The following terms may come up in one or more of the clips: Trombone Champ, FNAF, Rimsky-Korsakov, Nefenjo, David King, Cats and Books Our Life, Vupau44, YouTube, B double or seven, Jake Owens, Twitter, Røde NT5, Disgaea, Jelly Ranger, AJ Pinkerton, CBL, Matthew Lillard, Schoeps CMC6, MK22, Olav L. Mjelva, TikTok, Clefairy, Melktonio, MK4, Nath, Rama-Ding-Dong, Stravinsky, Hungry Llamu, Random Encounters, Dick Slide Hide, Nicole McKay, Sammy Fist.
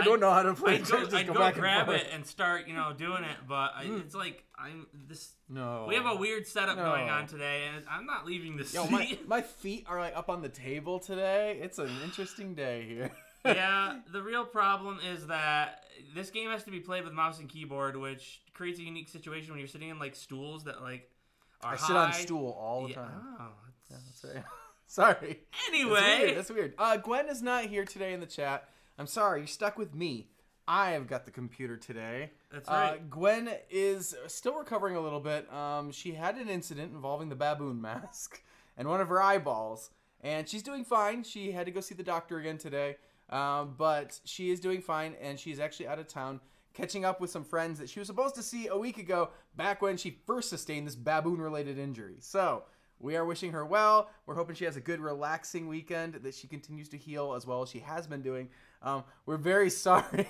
I don't know how to play. I'd go grab it and start, you know, doing it. But it's like we have a weird setup going on today, and I'm not leaving the seat. My feet are like up on the table today. It's an interesting day here. Yeah, the real problem is that this game has to be played with mouse and keyboard, which creates a unique situation when you're sitting in like stools that like are high. I sit on stool all the time. Oh, that's right. Sorry. Anyway, that's weird. Gwen is not here today in the chat. I'm sorry, you're stuck with me. I have got the computer today. That's right. Gwen is still recovering a little bit. She had an incident involving the baboon mask and one of her eyeballs, and she's doing fine. She had to go see the doctor again today, but she is doing fine, and she's actually out of town catching up with some friends that she was supposed to see a week ago back when she first sustained this baboon-related injury. So we are wishing her well. We're hoping she has a good, relaxing weekend, that she continues to heal as well as she has been doing. We're very sorry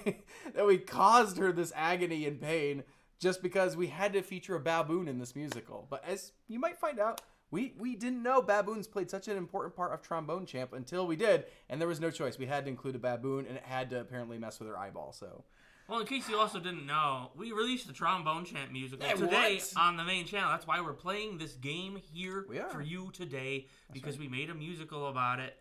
that we caused her this agony and pain just because we had to feature a baboon in this musical. But as you might find out, we didn't know baboons played such an important part of Trombone Champ until we did, and there was no choice. We had to include a baboon, and it had to apparently mess with her eyeball, so... Well, in case you also didn't know, we released the Trombone Champ musical today on the main channel. That's why we're playing this game here for you today, because we made a musical about it.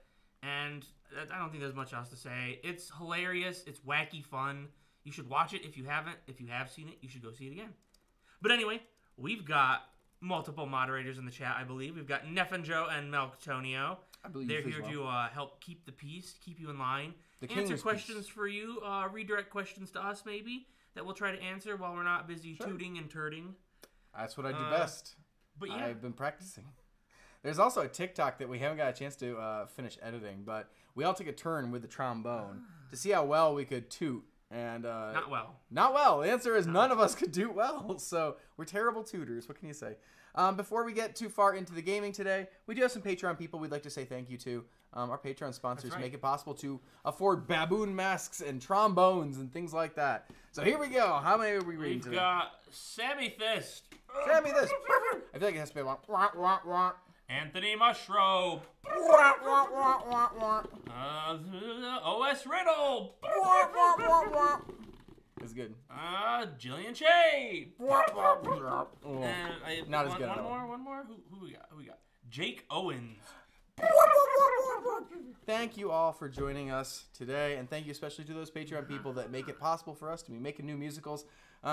And I don't think there's much else to say. It's hilarious. It's wacky fun. You should watch it if you haven't. If you have seen it, you should go see it again. But anyway, we've got multiple moderators in the chat, I believe. We've got Nefenjo and Melktonio. I believe they're here to help keep the peace, keep you in line. Answer questions for you, redirect questions to us maybe, that we'll try to answer while we're not busy tooting and turting. That's what I do best. But yeah. I've been practicing. There's also a TikTok that we haven't got a chance to finish editing, but we all took a turn with the trombone to see how well we could toot. And not well. Not well. The answer is none of us could do well, so we're terrible tutors. What can you say? Before we get too far into the gaming today, we do have some Patreon people we'd like to say thank you to. Our Patreon sponsors make it possible to afford baboon masks and trombones and things like that. So here we go. How many are we reading today? We've got Sammy Fist. Sammy Fist. I feel like it has to be like... Anthony Mushrobe. OS Riddle. It's good. Jillian Shay. Not as good. One more. Who we got? Jake Owens. Thank you all for joining us today, and thank you especially to those Patreon people that make it possible for us to be making new musicals,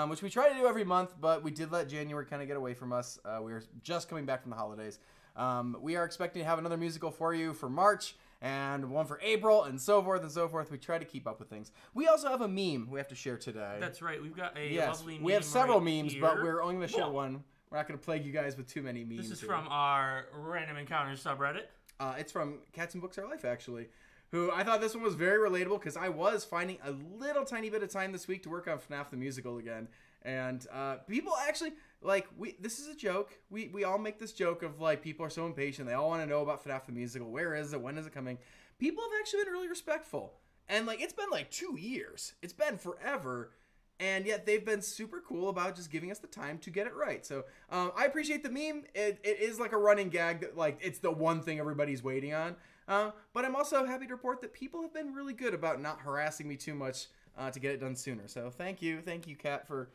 which we try to do every month, but we did let January kind of get away from us. We were just coming back from the holidays. We are expecting to have another musical for you for March, and one for April, and so forth and so forth. We try to keep up with things. We also have a meme we have to share today. That's right. We've got a lovely meme. We have several memes, but we're only going to share one. We're not going to plague you guys with too many memes. This is from our Random Encounters subreddit. It's from Cats and Books Our Life, actually, who I thought this one was very relatable because I was finding a little tiny bit of time this week to work on FNAF the musical again. And people actually... Like, this is a joke. We all make this joke of, like, people are so impatient. They all want to know about FNAF the musical. Where is it? When is it coming? People have actually been really respectful. And, like, it's been, like, 2 years. It's been forever. And yet they've been super cool about just giving us the time to get it right. So I appreciate the meme. It is, like, a running gag that, like, it's the one thing everybody's waiting on. But I'm also happy to report that people have been really good about not harassing me too much to get it done sooner. So thank you. Thank you, Kat, for...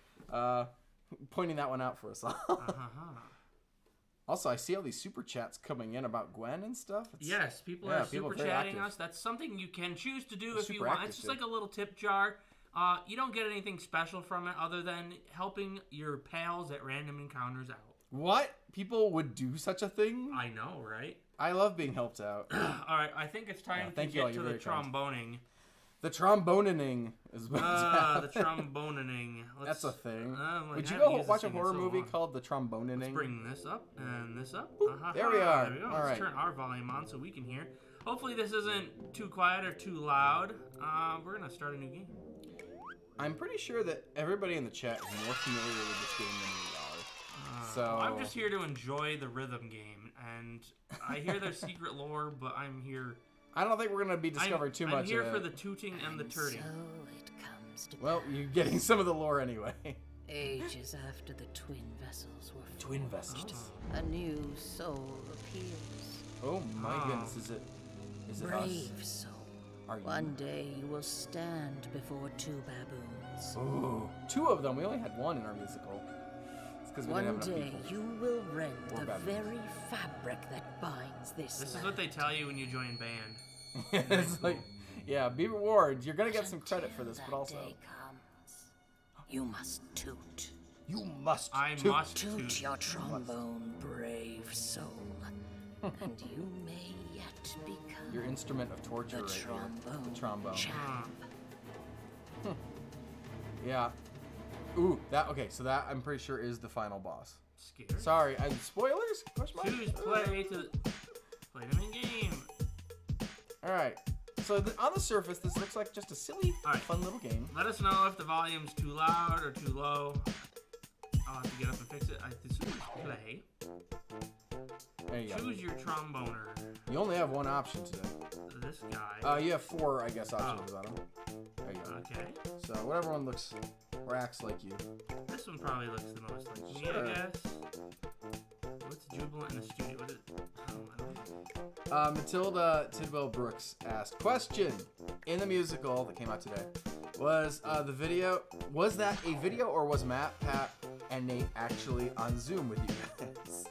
pointing that one out for us all. Also, I see all these super chats coming in about Gwen and stuff. Yes, people are super chatting us. That's something you can choose to do if you want. It's just like a little tip jar. You don't get anything special from it other than helping your pals at Random Encounters out. What? People would do such a thing? I know, right? I love being helped out. All right, I think it's time to get to the tromboning. The tromboning is what the tromboning. That's a thing. Like, would you go watch a horror movie called The Tromboning? Let's bring this up and this up. There we are. There we go. All right. Let's turn our volume on so we can hear. Hopefully this isn't too quiet or too loud. We're going to start a new game. I'm pretty sure that everybody in the chat is more familiar with this game than we are. So I'm just here to enjoy the rhythm game. And I hear there's secret lore, but I'm here... I don't think we're going to be discovering too much. I'm here for the tooting and the turning. Well, you're getting some of the lore anyway. Ages after the twin vessels were forged, a new soul appears. Oh my goodness, is it us? Brave soul. One day you will stand before two baboons. Ooh, two of them. We only had one in our musical. It's because we didn't have enough people. One day you will rend the very fabric that binds this. This is what they tell you when you join band. It's like, yeah, be rewarded. You're gonna get some credit for this, but also. Day comes, you must toot. You must. I must toot your trombone, brave soul, and you may yet become your instrument of torture. The trombone champ. Yeah. Ooh, that. Okay, so that I'm pretty sure is the final boss. Scared. Sorry, spoilers? Choose play to play them in game. All right. So on the surface, this looks like just a silly, fun little game. Let us know if the volume's too loud or too low. I'll have to get up and fix it. This is play. There you Choose your tromboner. You only have one option today. This guy. You have four, I guess, options on him. There you go. Okay. So whatever one looks or acts like you. This one probably looks the most like me, I guess. What's Jubilant in the studio? What is it? I don't know. Matilda Tidwell-Brooks asked, question in the musical that came out today. Was that a video or was Matt, Pat, and Nate actually on Zoom with you guys?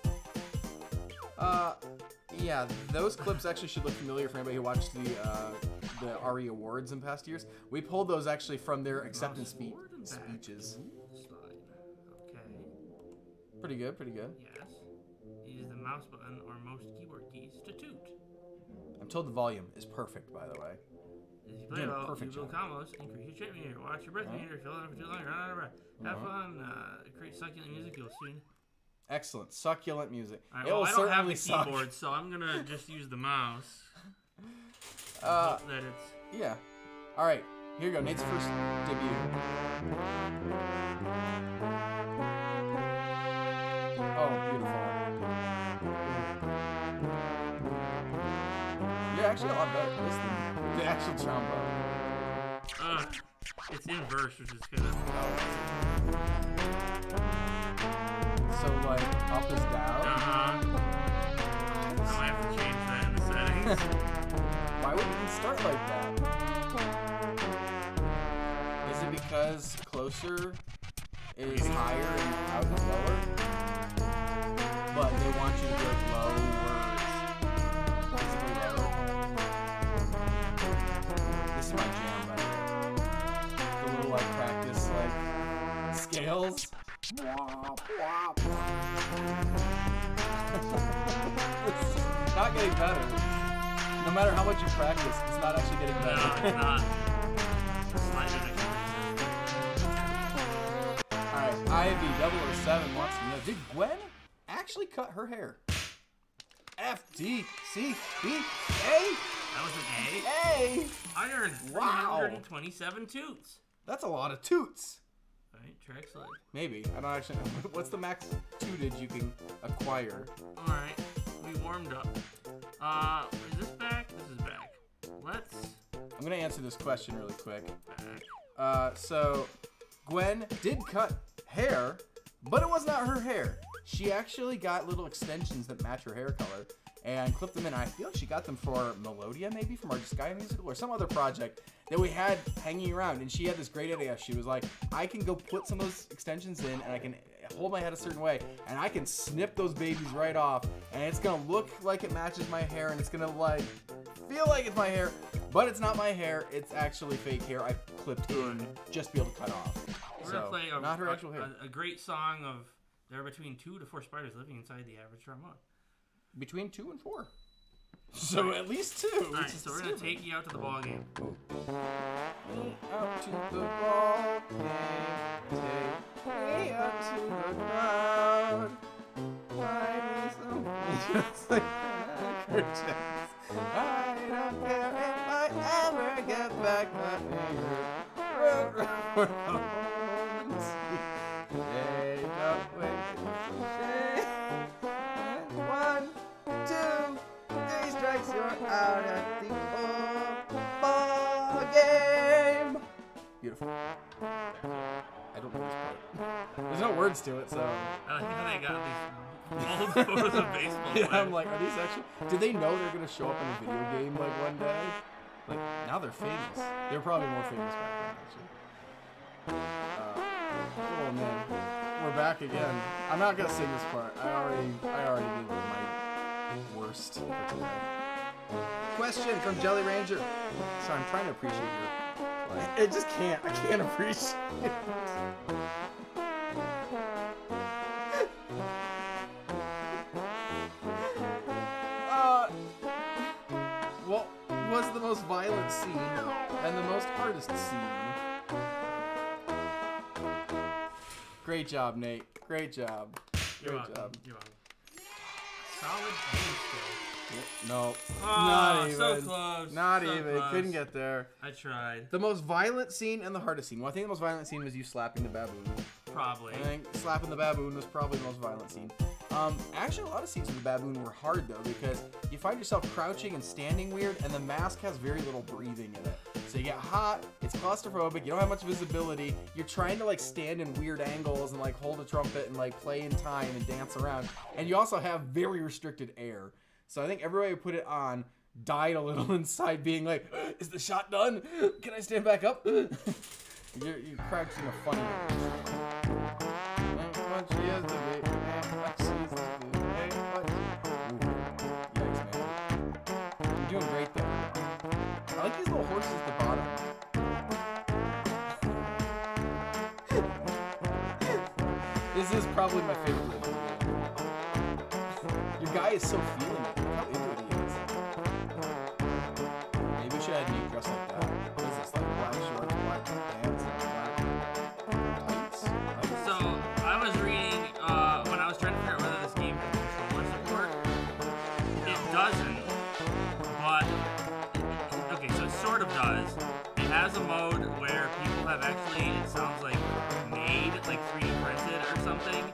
Yeah, those clips actually should look familiar for anybody who watched the RE Awards in past years. We pulled those actually from their acceptance speeches. Okay. Pretty good, pretty good. Yes. Use the mouse button or most keyboard keys to toot. I'm told the volume is perfect, by the way. If you play well, you build combos, increase your chip meter, watch your breath meter, fill it up for too long, run out of breath. Have fun, create succulent music you'll soon. Excellent, succulent music. All right, well, I don't have the keyboard, so I'm gonna just use the mouse. Hope that it's... Yeah. All right, here you go. Nate's first debut. Oh, beautiful. You're actually a lot better at this than the actual trombone. It's in verse, which is good. So like up is down. I have to change that in the settings. Why would you start like that? Is it because closer is higher and out is lower? But they want you to go low words. Basically lower. This is my jam right here. The little like practice like scales. It's not getting better. No matter how much you practice, it's not actually getting better. No, it's not. Alright, I have B double or seven wants to know, did Gwen actually cut her hair? F-D-C-B-A? That was an A? A! I earned 327 toots. That's a lot of toots. Maybe. I don't actually know. What's the max tootage you can acquire? Alright, we warmed up. Is this back? This is back. I'm gonna answer this question really quick. So Gwen did cut hair, but it was not her hair. She actually got little extensions that match her hair color and clipped them in. I feel like she got them for Melodia, maybe, from our Disgaea musical or some other project that we had hanging around. And she had this great idea. She was like, I can go put some of those extensions in and I can hold my head a certain way and I can snip those babies right off and it's gonna look like it matches my hair and it's gonna like feel like it's my hair, but it's not my hair. It's actually fake hair I clipped in just to be able to cut off. We're gonna play not her actual hair. A great song of there are between 2 to 4 spiders living inside the average trombone. Between 2 and 4. So at least 2. All right, so we're going to take you out to the ball game. Out to the ball game. Take me out to the crowd. It's like I don't care if I ever get back my They don't wait. You're out at the ball game. Beautiful. I don't know this part. There's no words to it, so. I think they got these old photos of baseball. Yeah, I'm like, are these actually? Did they know they're gonna show up in a video game like one day? Like, now they're famous. They're probably more famous back then, actually. Oh, man. We're back again. I'm not going to sing this part. I already did my worst for today. Question from Jelly Ranger. So I'm trying to appreciate your life. I just can't. I can't appreciate it. Was the most violent scene and the most hardest scene. Great job, Nate. Great job. You're welcome. You're welcome. Solid game still. No. Oh, not even. So close. Not even. Couldn't get there. I tried. The most violent scene and the hardest scene. Well, I think the most violent scene was you slapping the baboon. Probably. I think slapping the baboon was probably the most violent scene. Actually, a lot of scenes with the baboon were hard, though, because you find yourself crouching and standing weird, and the mask has very little breathing in it. So you get hot, it's claustrophobic, you don't have much visibility, you're trying to, like, stand in weird angles and, like, hold a trumpet and, like, play in time and dance around. And you also have very restricted air. So I think everybody who put it on died a little inside being like, is the shot done? Can I stand back up? You're crouching a funny way. This is probably my favorite. Your guy is so feeling it. Look how into it he is. Maybe we should have Nate dressed like that. What is this, like black shorts, black pants, and black tights? So, I was reading, when I was trying to figure out whether this game has controller support. It doesn't, but, okay, so it sort of does. It has a mode where people have actually, it sounds like, made, like 3D printed or something,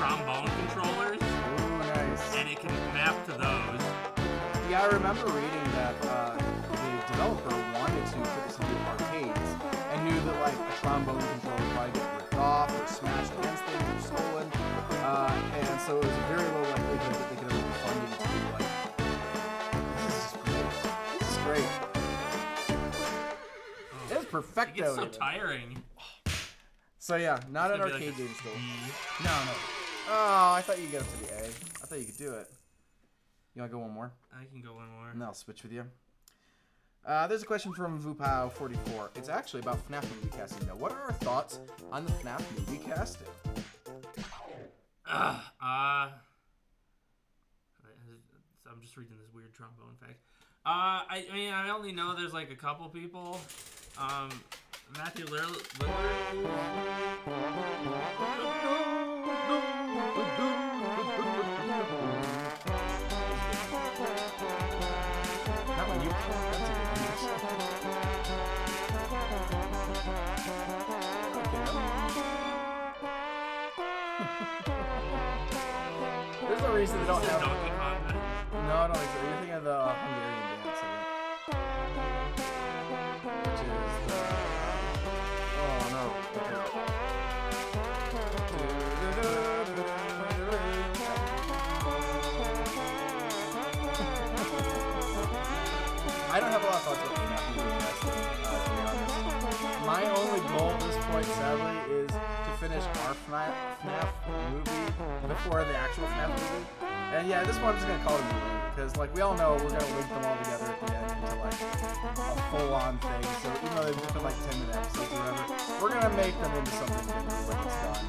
trombone controllers. Ooh, nice. And it can map to those. Yeah, I remember reading that the developer wanted to put this into arcades and knew that like a trombone controller might get ripped off or smashed against things or stolen. And so it was very low likelihood that they could have funded to be like, this is great. This is great. Oh, this is perfecto. It gets so tiring. So yeah, not an arcade game still. No. Oh, I thought you'd get up to the A. I thought you could do it. You want to go one more? I can go one more. And I'll switch with you. There's a question from Vupau44. It's actually about FNAF movie casting, though. What are our thoughts on the FNAF movie casting? I'm just reading this weird trombone fact. I mean, I only know there's like a couple people. Matthew Lillard. That one you okay. There's no reason they don't have Donkey Kong. No, I don't think so. You're thinking of the Hungarian dance, I guess. I don't have a lot of thoughts about FNAF movie casting, to be honest. My only goal at this point, sadly, is to finish our FNAF movie before the actual FNAF movie. And yeah, at this point I'm just going to call it a movie, because like we all know we're going to link them all together at the end into like a full-on thing. So even though they've just been like 10-minute episodes or whatever, we're going to make them into something different when it's done.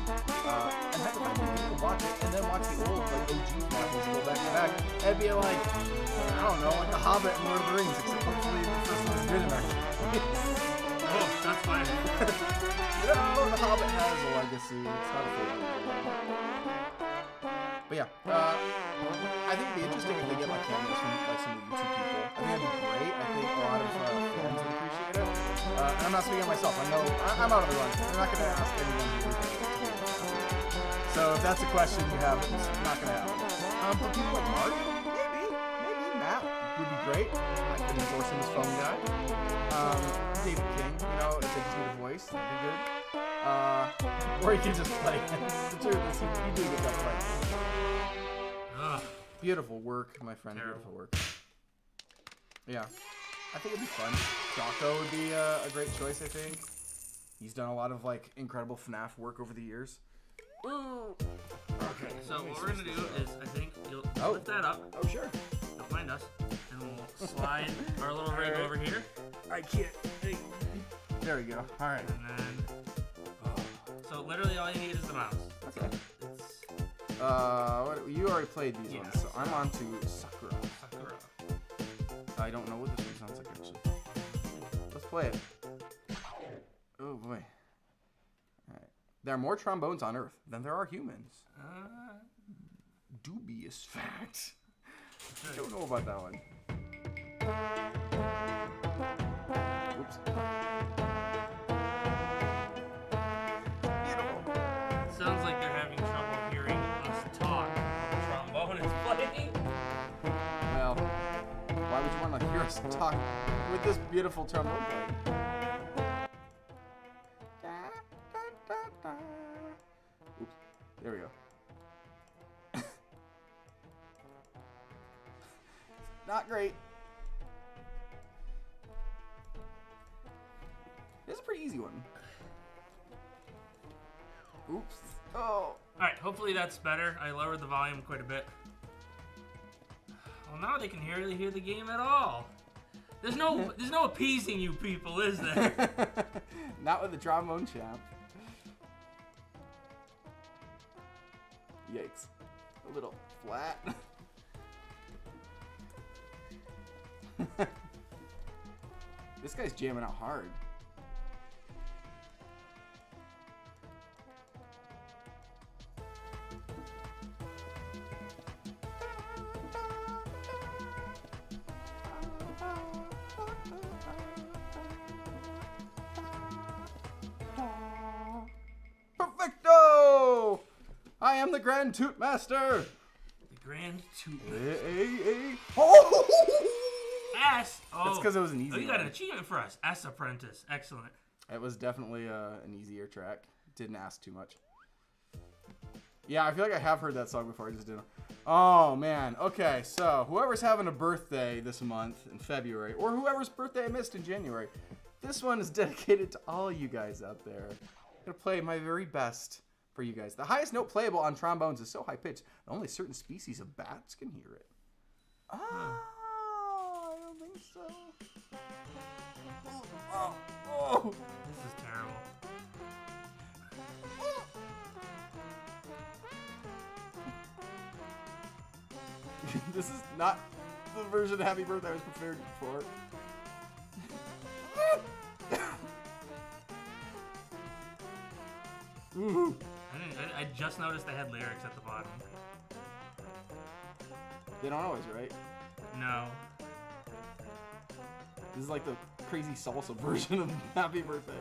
And that's what I mean, you can watch it and then watch the old like OG novels go back to back. It'd be like, I don't know, like The Hobbit and Lord of the Rings, except hopefully the first one is good enough. Oh, that's fine. You know, The Hobbit has a legacy. It's not a favorite. But yeah, I think it'd be interesting if they get like cameos from like some of the YouTube people. I think that'd be great. I think a lot of fans would appreciate it. And I'm not speaking on myself. I'm out of the run. I'm not gonna ask anyone to do that. So if that's a question you have, it's not gonna happen. But people like Mark, maybe Matt would be great. I could endorse him as phone guy. David King, you know, if they just need a voice, that'd be good. Or you can just play. The two of us, you do get that play. Beautiful work, my friend. Terrible. Beautiful work. Yeah. I think it'd be fun. Jocko would be a great choice, I think. He's done a lot of, like, incredible FNAF work over the years. Ooh. Okay, so what we're going to do is, I think, you'll lift that up. Oh, sure. You'll find us, and we'll slide our little rig over here. I can't think. There we go. All right. And then, so literally all you need is the mouse. Okay. It's, you already played these ones, so I'm on to Sakura. I don't know what this one sounds like, actually. Let's play it. Oh, boy. All right. There are more trombones on Earth than there are humans. Dubious fact. I don't know about that one. Oops. Beautiful. Sounds like they're having trouble hearing us talk while the trombone is playing. Well, why would you want to hear us talk with this beautiful trombone playing? There we go. Not great. This is a pretty easy one. Oops. Oh. All right, hopefully that's better. I lowered the volume quite a bit. Well, now they can hardly hear the game at all. There's no appeasing you people, is there? Not with the trombone champ. Yikes. A little flat. This guy's jamming out hard. Perfecto! I am the Grand Toot Master! The Grand Toot Master. Oh! S! Oh! That's because it was an easy one. You got an achievement for us. S Apprentice. Excellent. It was definitely an easier track. Didn't ask too much. Yeah, I feel like I have heard that song before. I just didn't. Oh, man. Okay, so whoever's having a birthday this month in February, or whoever's birthday I missed in January, this one is dedicated to all you guys out there. I'm going to play my very best for you guys. The highest note playable on trombones is so high pitched that only certain species of bats can hear it. Ah, I don't think so. Oh, oh. This is terrible. This is not the version of Happy Birthday I was prepared for. Ooh. I just noticed they had lyrics at the bottom. They don't always, right? No. This is like the crazy salsa version of Happy Birthday.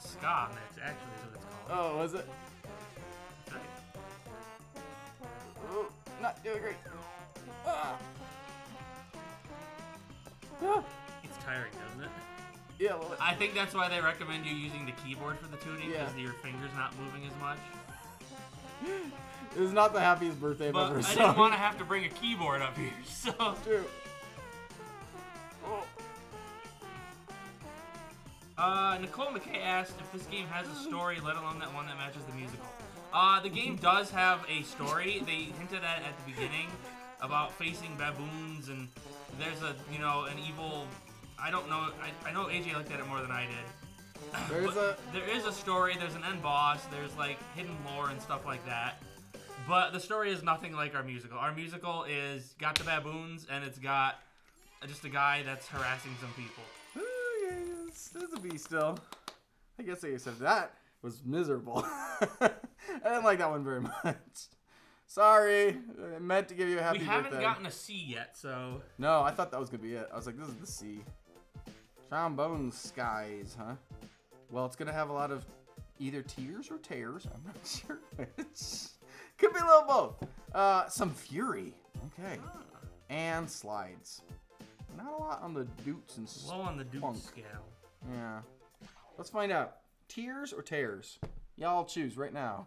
Ska, that's actually what it's called. Oh, is it? That's right. Oh, not doing great. Ah. Ah. It's tiring, doesn't it? Yeah, well, I think that's why they recommend you using the keyboard for the tuning, because your finger's not moving as much. It was not the happiest birthday I've ever seen. I didn't want to have to bring a keyboard up here, so... True. Oh. Nicole McKay asked if this game has a story, let alone that one that matches the musical. The game does have a story. They hinted at it at the beginning about facing baboons, and there's a, you know, an evil... I don't know. I know AJ looked at it more than I did. There is a story. There's an end boss. There's like hidden lore and stuff like that. But the story is nothing like our musical. Our musical is got the baboons and it's got just a guy that's harassing some people. Oh, yeah, there's a bee still. I guess I accept that was miserable. I didn't like that one very much. Sorry, I meant to give you a happy birthday. We haven't gotten a C yet, so. No, I thought that was gonna be it. I was like, this is the C. Trombone skies, huh? Well, it's gonna have a lot of either tears or tears. I'm not sure which. Could be a little both. Some fury. Okay. And slides. Not a lot on the doots and stuff. Low on the doots scale. Yeah. Let's find out. Tears or tears? Y'all choose right now.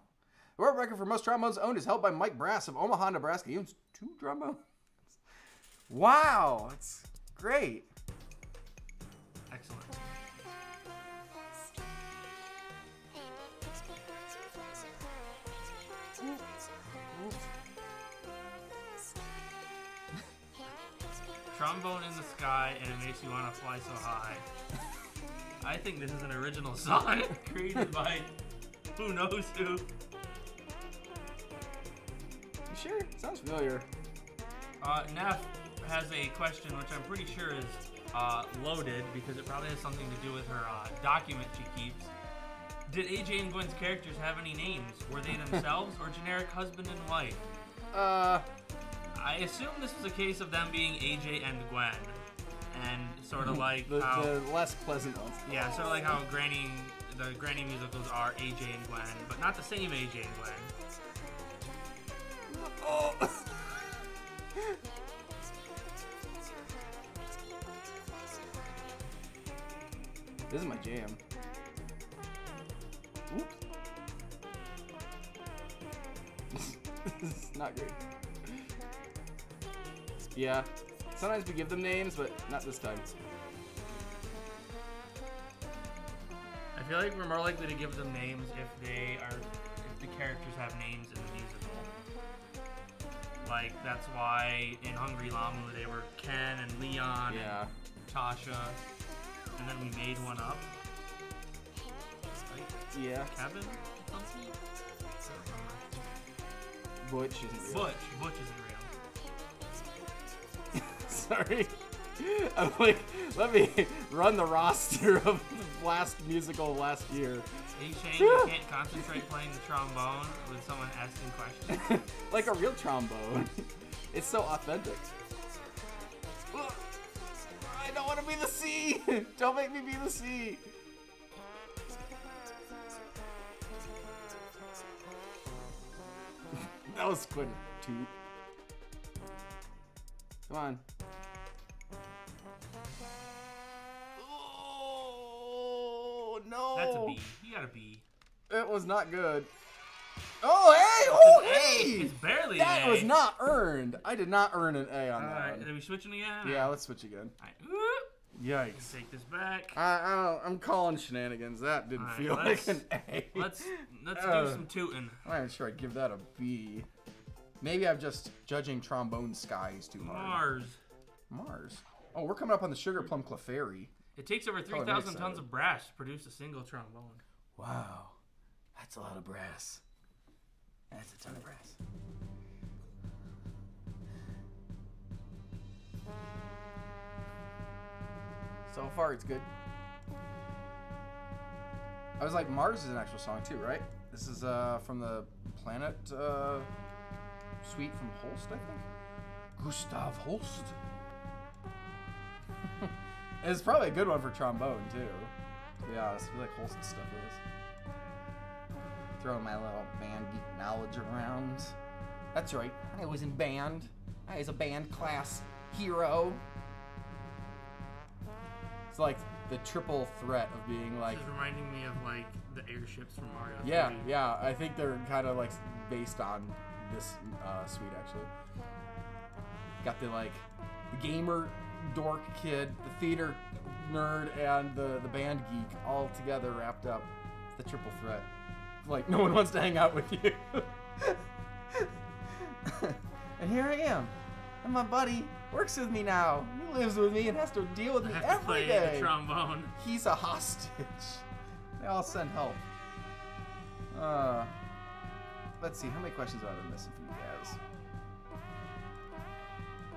The world record for most trombones owned is held by Mike Brass of Omaha, Nebraska. He owns 2 trombones. Wow, that's great. Trombone in the sky, and it makes you want to fly so high. I think this is an original song created by who knows who. You sure? Sounds familiar. Nath has a question, which I'm pretty sure is loaded, because it probably has something to do with her document she keeps. Did AJ and Gwen's characters have any names? Were they themselves or generic husband and wife? I assume this was a case of them being AJ and Gwen, and sort of like how, the less pleasant ones. Yeah, sort of like how the Granny musicals are AJ and Gwen, but not the same AJ and Gwen. Oh. This is my jam. Oops. This is not great. Yeah. Sometimes we give them names, but not this time. I feel like we're more likely to give them names if the characters have names in the musical. Like, that's why in Hungry Llamu they were Ken and Leon and Tasha. And then we made one up. Like, Kevin? Something? Butch isn't real. Butch isn't real. Sorry, I'm like, let me run the roster of the last musical last year. Are you saying you can't concentrate playing the trombone with someone asking questions? Like a real trombone. It's so authentic. I don't want to be the sea. Don't make me be the sea. That was good too. Come on. Oh no! That's a B. You got a B. It was not good. Oh hey! Oh hey! It's barely. That was not earned. I did not earn an A on that. All right, are we switching again? Yeah, let's switch again. Yikes! Let's take this back. I'm calling shenanigans. That didn't feel like an A. Let's do some tooting. I'm not sure I'd give that a B. Maybe I'm just judging trombone skies too hard. Mars. Oh, we're coming up on the Sugar Plum Clefairy. It takes over 3,000 tons of brass to produce a single trombone. Wow. That's a lot of brass. That's a ton of brass. So far, it's good. I was like, Mars is an actual song too, right? This is from the planet... Suite from Holst, I think. Gustav Holst. It's probably a good one for trombone too. To be honest, I feel like Holst stuff is. Throwing my little band geek knowledge around. That's right. I was in band. I was a band class hero. It's like the triple threat of being like. This is reminding me of like the airships from Mario. Yeah, yeah. I think they're kind of like based on. This suite actually got the like the gamer dork kid, the theater nerd, and the band geek all together wrapped up. The triple threat. Like no one wants to hang out with you. And here I am, and my buddy works with me now. He lives with me and has to deal with me every day. The trombone. He's a hostage. They all send help. Let's see, how many questions have I been missing from you guys?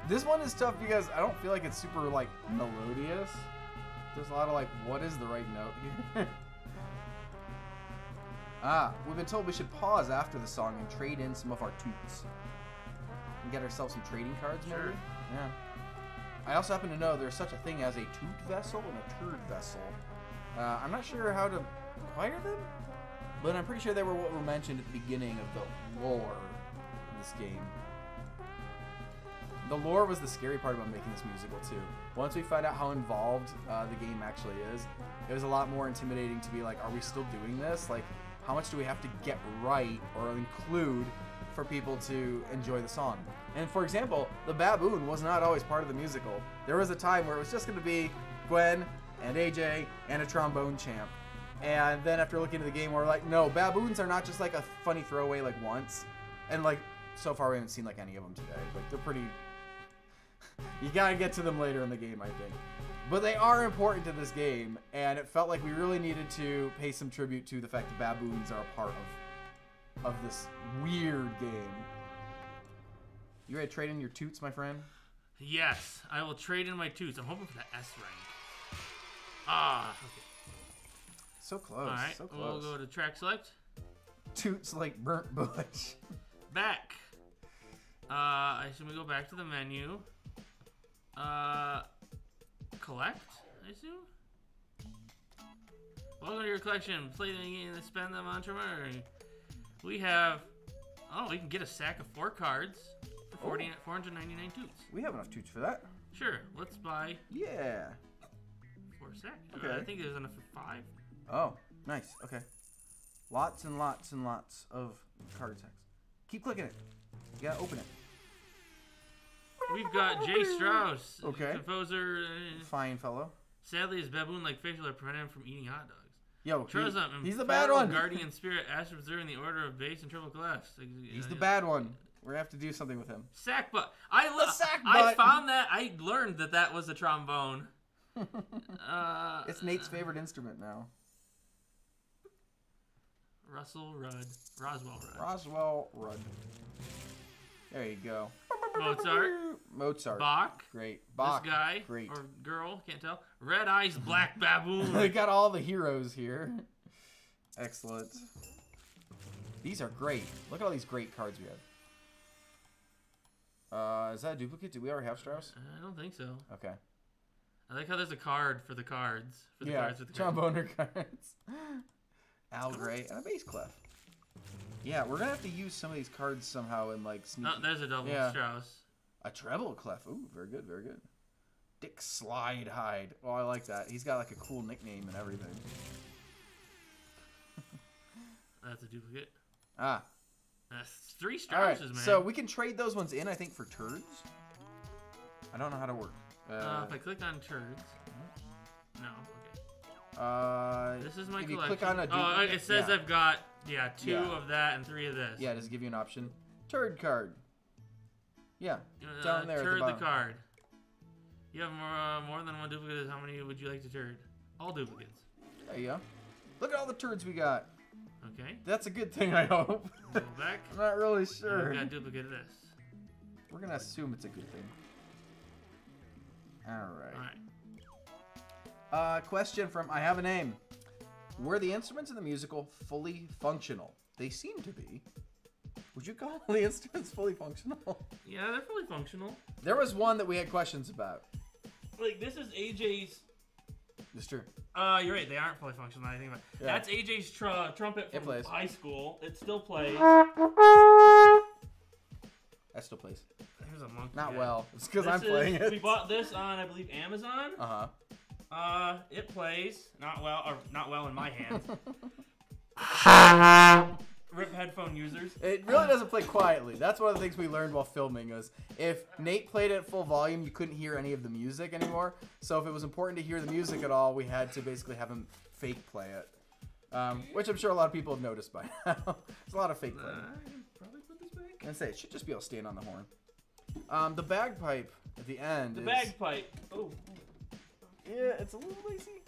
This one is tough because I don't feel like it's super, like, melodious. There's a lot of, like, what is the right note here? We've been told we should pause after the song and trade in some of our toots. And get ourselves some trading cards, maybe? Sure. Yeah. I also happen to know there's such a thing as a toot vessel and a turd vessel. I'm not sure how to acquire them? But I'm pretty sure they were what were mentioned at the beginning of the lore in this game. The lore was the scary part about making this musical, too. Once we found out how involved the game actually is, it was a lot more intimidating to be like, are we still doing this? Like, how much do we have to get right or include for people to enjoy the song? And for example, the baboon was not always part of the musical. There was a time where it was just going to be Gwen and AJ and a trombone champ. And then after looking at the game, we're like, no, baboons are not just like a funny throwaway like once. And like, so far we haven't seen like any of them today. Like they're pretty, You gotta get to them later in the game, I think. But they are important to this game, and it felt like we really needed to pay some tribute to the fact that baboons are a part of this weird game. You ready to trade in your toots, my friend? Yes, I will trade in my toots. I'm hoping for the S rank. Ah, okay. So close. All right, so close. We'll go to track select. Toots like burnt bush. Back. I assume we go back to the menu. Collect, I assume? Welcome to your collection. Play the game and spend them on Tremor. We have... Oh, we can get a sack of 4 cards for 499 toots. We have enough toots for that. Sure, let's buy... Yeah. 4 sacks. Okay. I think there's enough for 5. Oh, nice. Okay. Lots and lots and lots of card sacks. Keep clicking it. You gotta open it. We've got Jay Strauss, composer. Fine fellow. Sadly, his baboon-like facial are prevented from eating hot dogs. Yo, he's the bad one. Guardian spirit, asked to preserve in the order of base and triple glass. He's the bad one. We're gonna have to do something with him. Sack butt. I found that. I learned that that was a trombone. It's Nate's favorite instrument now. Roswell Rudd. There you go. Mozart. Bach. Great. Bach. This guy. Great. Or girl. Can't tell. Red Eyes Black Baboon. They got all the heroes here. Excellent. These are great. Look at all these great cards we have. Is that a duplicate? Do we already have Strauss? I don't think so. Okay. I like how there's a card for the cards. For the cards with the tromboner cards. Al Gray and a bass clef. Yeah, we're gonna have to use some of these cards somehow in like sneaky. Oh, there's a double Strauss. A treble clef. Ooh, very good, very good. Dick Slide Hide. Oh, I like that. He's got like a cool nickname and everything. That's a duplicate. Ah. That's 3 Strausses, man. So we can trade those ones in, I think, for turds. I don't know how to work. If I click on turds. No, okay. This is my collection. Click on a it says I've got, 2 of that and 3 of this. Yeah, it does give you an option. Turd card. Yeah, down there turd at the bottom. Card. You have more than one duplicate. How many would you like to turd? All duplicates. There you go. Look at all the turds we got. Okay. That's a good thing, I hope. Go back. I'm not really sure. We got a duplicate of this. We're going to assume it's a good thing. All right. All right. Question from I Have a Name. Were the instruments in the musical fully functional? They seem to be. Would you call the instruments fully functional? Yeah, they're fully functional. There was one that we had questions about. Like, this is AJ's... It's true. You're right, they aren't fully functional. I think about it. Yeah. That's AJ's trumpet from high school. It still plays. That still plays. There's a monkey. Not well. It's because I'm playing it. We bought this on, I believe, Amazon. Uh-huh. It plays not well in my hands. RIP headphone users. It really doesn't play quietly. That's one of the things we learned while filming is if Nate played it at full volume, you couldn't hear any of the music anymore. So if it was important to hear the music at all, we had to basically have him fake play it. Which I'm sure a lot of people have noticed by now. It's a lot of fake playing. I can probably put this back. And say it should just be able to stand on the horn. The bagpipe at the end. The bagpipe. Oh. Yeah, it's a little lazy.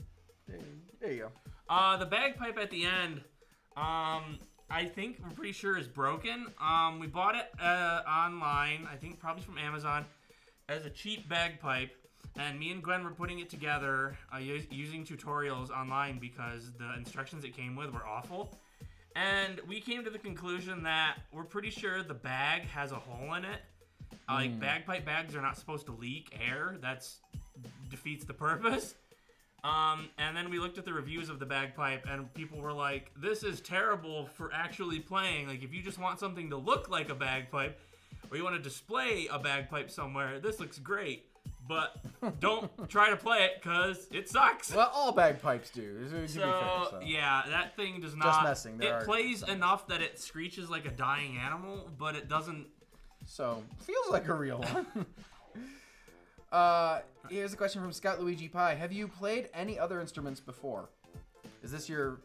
There you go. The bagpipe at the end, I think I'm pretty sure is broken. We bought it online, I think probably from Amazon, as a cheap bagpipe. And me and Gwen were putting it together using tutorials online because the instructions it came with were awful. And we came to the conclusion that we're pretty sure the bag has a hole in it. Like bagpipe bags are not supposed to leak air. That's... defeats the purpose. And then we looked at the reviews of the bagpipe and people were like, this is terrible for actually playing. Like, if you just want something to look like a bagpipe or you want to display a bagpipe somewhere, this looks great, but don't try to play it because it sucks. Well, all bagpipes do. To be fair, yeah, that thing does not... Just messing. It plays enough that it screeches like a dying animal, but it doesn't... So, feels like a real one. Here's a question from Scott Luigi Pie. Have you played any other instruments before? Is this your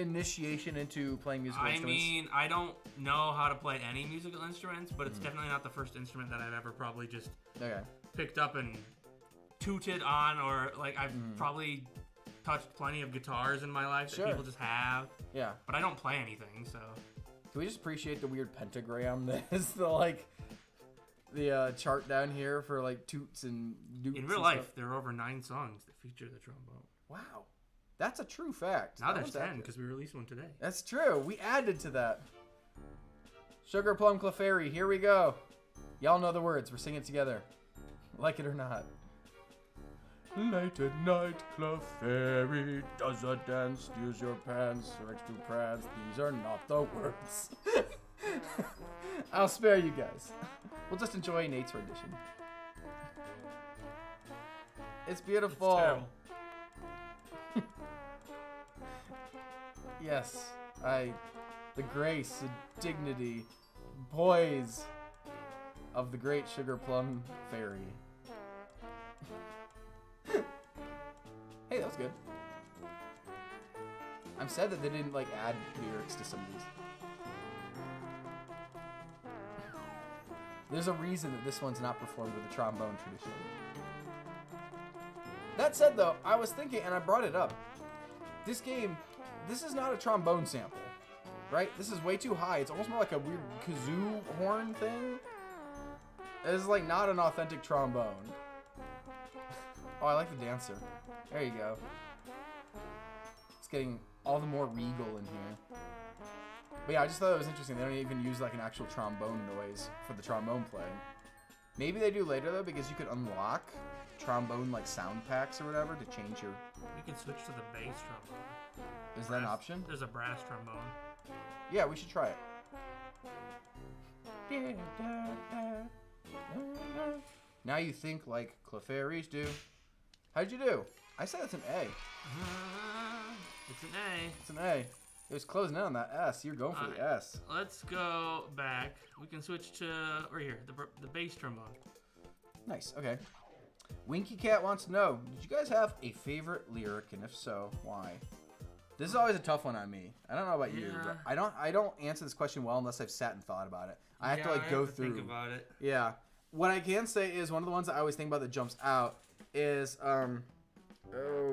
initiation into playing musical instruments? I mean, I don't know how to play any musical instruments, but it's definitely not the first instrument that I've ever probably just picked up and tooted on, or like I've probably touched plenty of guitars in my life that people just have. Yeah. But I don't play anything, so. Can we just appreciate the weird pentagram that is the like the chart down here for like toots and doots? In real life, there are over 9 songs that feature the trombone. Wow. That's a true fact. Now there's 10 because we released one today. That's true. We added to that. Sugar Plum Clefairy, here we go. Y'all know the words. We're singing it together. Like it or not. Late at night, Clefairy does a dance. Use your pants, search to prance. These are not the words. I'll spare you guys. We'll just enjoy Nate's rendition. It's beautiful. It's terrible. Yes, the grace and dignity, poise of the great Sugar Plum Fairy. Hey, that was good. I'm sad that they didn't like add lyrics to some of these. There's a reason that this one's not performed with the trombone tradition. That said though, I was thinking, and I brought it up, this game, this is not a trombone sample, right? This is way too high. It's almost more like a weird kazoo horn thing. This is like not an authentic trombone. Oh, I like the dancer. There you go. It's getting all the more regal in here. But yeah, I just thought it was interesting. They don't even use like an actual trombone noise for the trombone playing. Maybe they do later though, because you could unlock trombone like sound packs or whatever to change your... You can switch to the bass trombone. Is that an option? There's a brass trombone. Yeah, we should try it. Now you think like Clefairies do. How'd you do? I said it's an A. It's an A. It's an A. It was closing in on that S. You're going for the S. Let's go back. We can switch to, right here, the bass trombone. Nice, okay. Winky Cat wants to know, did you guys have a favorite lyric, and if so, why? This is always a tough one on me. I don't know about you, but I don't answer this question well unless I've sat and thought about it. I have to like go through. Think about it. Yeah. What I can say is one of the ones that I always think about that jumps out is oh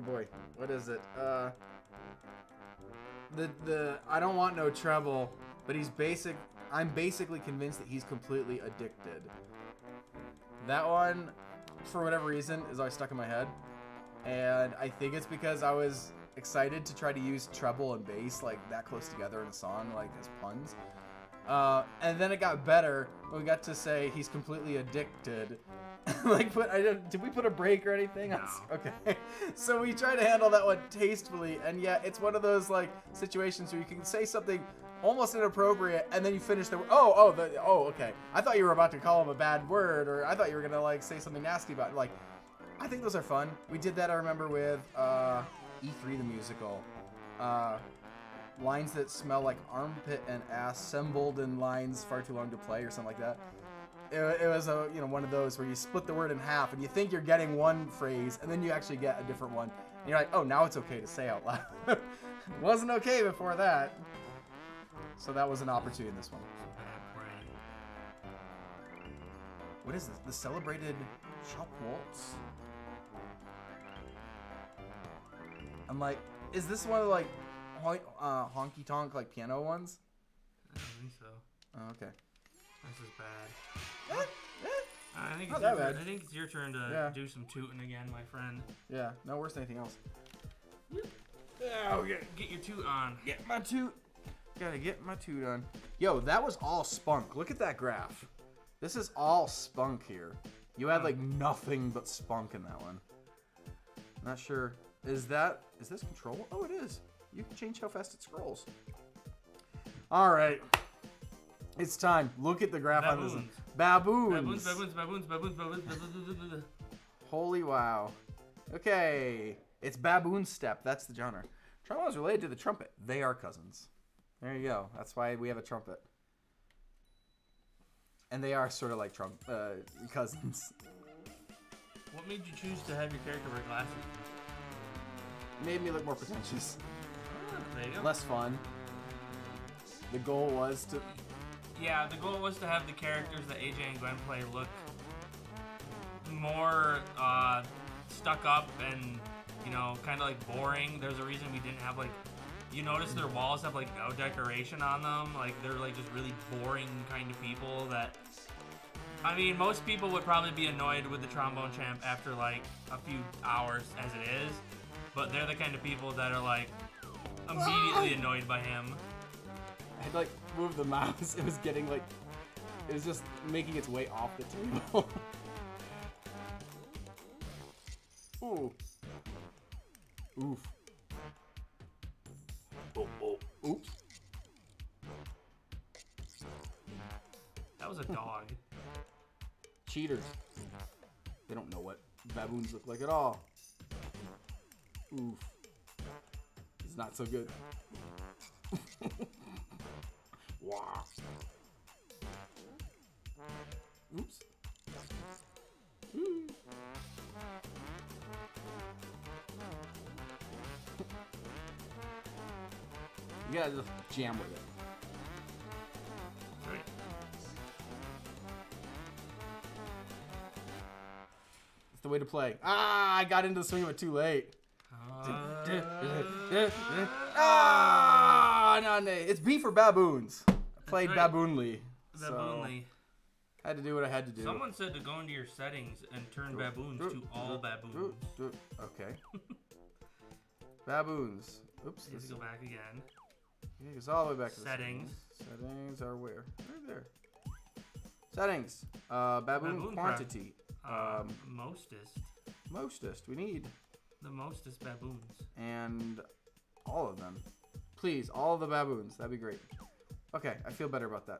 boy, what is it? The I don't want no trouble, but I'm basically convinced that he's completely addicted. That one, for whatever reason, is always stuck in my head, and I think it's because I was excited to try to use treble and bass like that close together in a song like as puns, and then it got better when we got to say he's completely addicted. Like did we put a break or anything? No. Okay. So we try to handle that one tastefully, and yeah, it's one of those like situations where you can say something almost inappropriate and then you finish the okay, I thought you were about to call him a bad word, or I thought you were gonna like say something nasty about it. Like, I think those are fun. We did that, I remember, with E3 the musical. Lines that smell like armpit and ass, assembled in lines far too long to play, or something like that. It was a, you know, one of those where you split the word in half and you think you're getting one phrase and then you actually get a different one. And you're like, oh, now it's okay to say out loud. Wasn't okay before that. So that was an opportunity in this one. What is this? The celebrated Chop Waltz? I'm like, is this one of like honky tonk like piano ones? I don't think so. Oh, okay. This is bad. I think it's your turn to do some tooting again, my friend. Yeah, no worse than anything else. Oh, get your toot on. Get my toot. Gotta get my toot on. Yo, that was all spunk. Look at that graph. This is all spunk here. You had like nothing but spunk in that one. Not sure. Is this control? Oh, it is. You can change how fast it scrolls. All right. It's time. Look at the graph on this one. Baboons. Baboons. Holy wow. Okay. It's baboon step. That's the genre. Trombone is related to the trumpet. They are cousins. There you go. That's why we have a trumpet. And they are sort of like cousins. What made you choose to have your character wear glasses? Made me look more pretentious. There you go. Less fun. The goal was to... Yeah, the goal was to have the characters that AJ and Gwen play look more stuck up and, you know, kind of like boring. There's a reason we didn't have like... You notice their walls have like no decoration on them. Like they're like just really boring kind of people that... I mean, most people would probably be annoyed with the Trombone Champ after like a few hours as it is, but they're the kind of people that are like immediately annoyed by him. I had like moved the mouse. It was getting like, it was just making its way off the table. Ooh. Oof. Oh, oh, oops. That was a dog. Cheaters. They don't know what baboons look like at all. Oof. It's not so good. Wow. Oops. Mm. You gotta just jam with it. The way to play. Ah, I got into the swing of it too late. Ah, no, no. It's B for baboons. I played right. Baboonly. Baboonly. So I had to do what I had to do. Someone said to go into your settings and turn baboons to all baboons. Okay. Baboons. Oops. Let's go back again. Yeah, it's all the way back to settings. The settings. Settings are where? Right there. Settings. Baboon quantity. Prep. Mostest. We need the mostest baboons. And all of them. Please, all of the baboons. That'd be great. Okay, I feel better about that.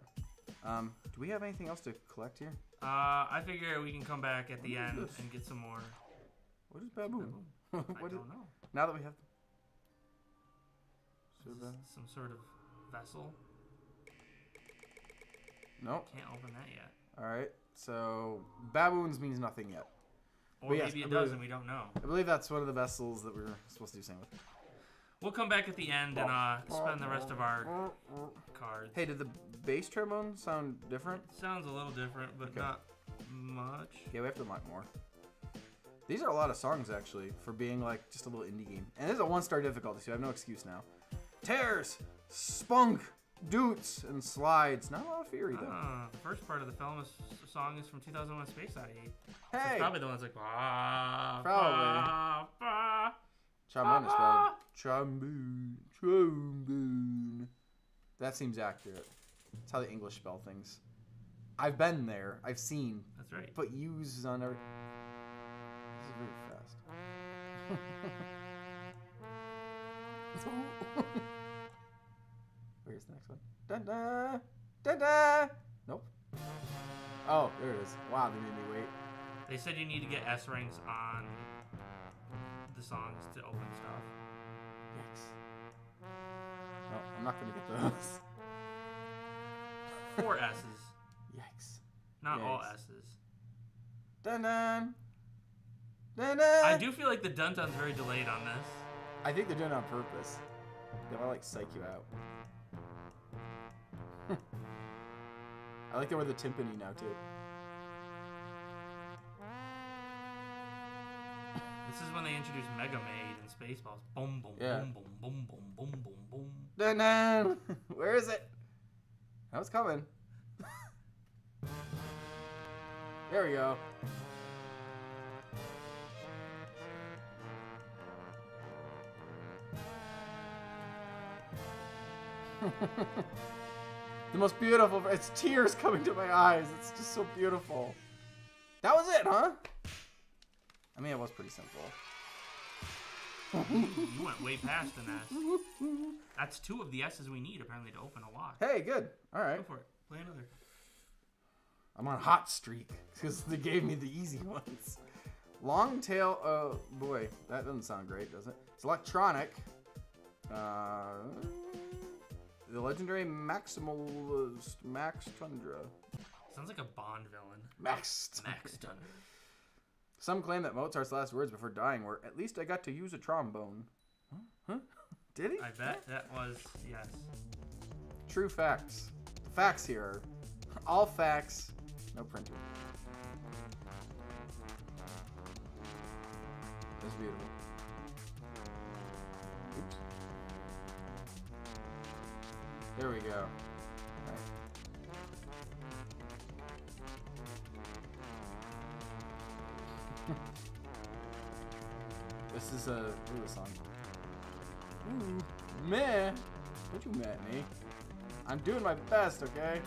Do we have anything else to collect here? I figure we can come back at the end and get some more. What is baboon? I don't know. Now that we have some sort of vessel. Nope. Can't open that yet. All right. So, baboons means nothing yet. Or yes, maybe it does and we don't know. I believe that's one of the vessels that we were supposed to do something with. We'll come back at the end and spend the rest of our cards. Hey, did the bass trombone sound different? It sounds a little different, but not much. Yeah, we have to unlock more. These are a lot of songs, actually, for being, like, just a little indie game. And this is a one-star difficulty, so I have no excuse now. Tears! Spunk! Doots and slides. Not a lot of fury, though. The first part of the famous song is from 2001 Space Odyssey. Hey! So it's probably the one that's like, bah, probably. Bah, trombone is spelled. Trombone. Trombone. That seems accurate. That's how the English spell things. I've been there. I've seen. That's right. But uses on every... This is very fast. Here's the next one. Da-da! Da-da! Nope. Oh, there it is. Wow, they made me wait. They said you need to get S rings on the songs to open stuff. Yes. No, I'm not going to get those. 4 S's. Yikes. Not all S's. Dun-dun! Dun-dun! I do feel like the dun-dun's very delayed on this. I think they're doing it on purpose. They want to, like, psych you out. I like the word the timpani now, too. This is when they introduced Mega Maid and Spaceballs. Boom, boom, boom, boom, boom, boom, boom, boom, boom. Dun, dun. Where is it? That was coming. There we go. The most beautiful, it's tears coming to my eyes. It's just so beautiful. That was it, huh? I mean, it was pretty simple. You went way past an S. That's 2 of the S's we need, apparently, to open a lock. Hey, good. All right. Go for it. Play another. I'm on a hot streak because they gave me the easy ones. Long tail, oh boy, that doesn't sound great, does it? It's electronic. The legendary Maximalist Max Tundra. Sounds like a Bond villain. Max Tundra. Some claim that Mozart's last words before dying were, "At least I got to use a trombone." Huh? Did he? I bet that was, yes. True facts. The facts here are all facts, no printing. That's beautiful. Oops. There we go. All right. This is a ooh, song. Ooh, meh. Don't you meh at me. I'm doing my best, okay?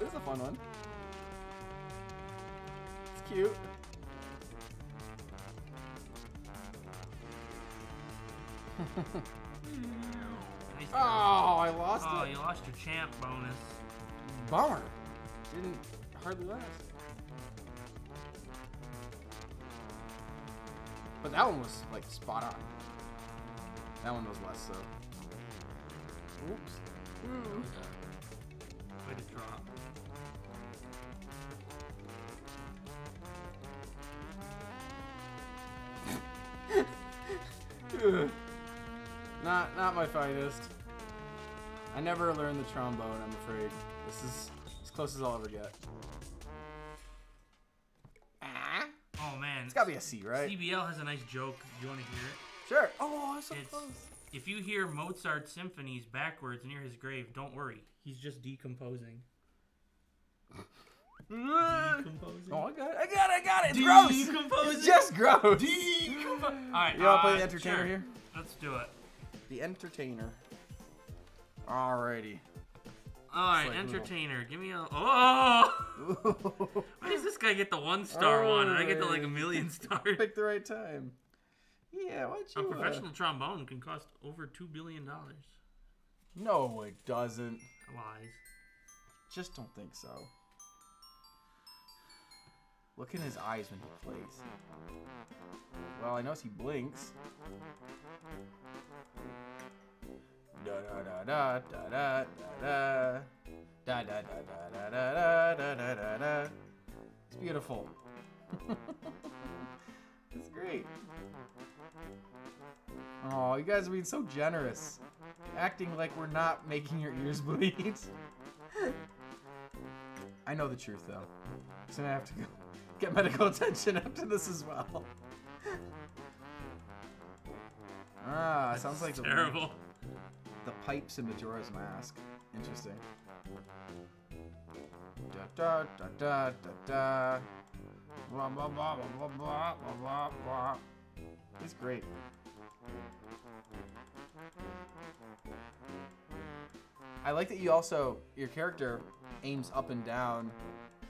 This is a fun one. It's cute. Nice. Oh, I lost it. Oh, you lost your champ bonus. Bummer. Didn't hardly last. But that one was like spot on. That one was less so. Oops. Ooh. Way to drop. Not my finest. I never learned the trombone, I'm afraid. This is as close as I'll ever get. Oh man. It's gotta be a C, right? CBL has a nice joke. Do you wanna hear it? Sure. Oh, I'm so close. If you hear Mozart's symphonies backwards near his grave, don't worry. He's just decomposing. Decomposing. Oh, I got it. It's gross. Decomposing. It's just gross. Decomposing. All right. You wanna play the entertainer sure. here? Let's do it. The entertainer. Alrighty. Alright, like entertainer. Give me a. Oh! Why does this guy get the 1-star one and I get the like a 1,000,000 stars? Pick the right time. Yeah, why'd you? A professional trombone can cost over $2 billion. No, it doesn't. Lies. Just don't think so. Look in his eyes when he plays. Well, I notice he blinks. Da da da da da da da da da da da da da da da da. It's beautiful. It's great. Oh, you guys are being so generous. Acting like we're not making your ears bleed. I know the truth though. So I have to go get medical attention after this as well. Ah, sounds like terrible. The pipes in Majora's Mask. Interesting. Da da da da da da. Blah blah blah blah blah blah blah. He's great. I like that you also your character aims up and down